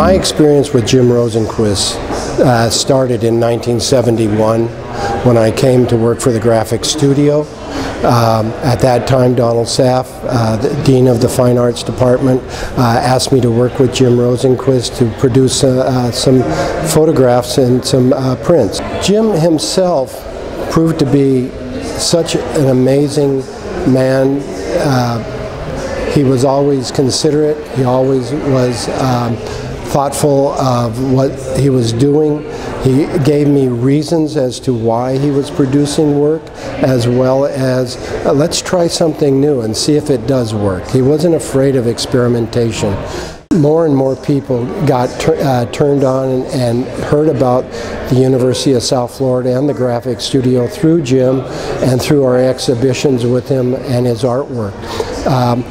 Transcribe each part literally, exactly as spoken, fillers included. My experience with Jim Rosenquist uh, started in nineteen seventy-one when I came to work for the Graphic Studio. Um, at that time, Donald Saff, uh, the Dean of the Fine Arts Department, uh, asked me to work with Jim Rosenquist to produce uh, uh, some photographs and some uh, prints. Jim himself proved to be such an amazing man. Uh, he was always considerate. He always was um, thoughtful of what he was doing. He gave me reasons as to why he was producing work, as well as uh, let's try something new and see if it does work. He wasn't afraid of experimentation. More and more people got uh, turned on and, and heard about the University of South Florida and the Graphic Studio through Jim and through our exhibitions with him and his artwork. Um,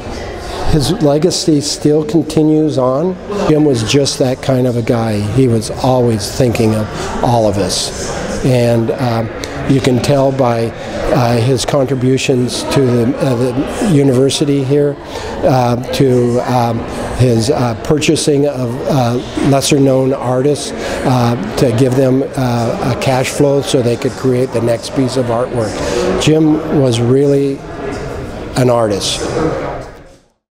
His legacy still continues on. Jim was just that kind of a guy. He was always thinking of all of us. And um, you can tell by uh, his contributions to the, uh, the university here, uh, to um, his uh, purchasing of uh, lesser-known artists uh, to give them uh, a cash flow so they could create the next piece of artwork. Jim was really an artist.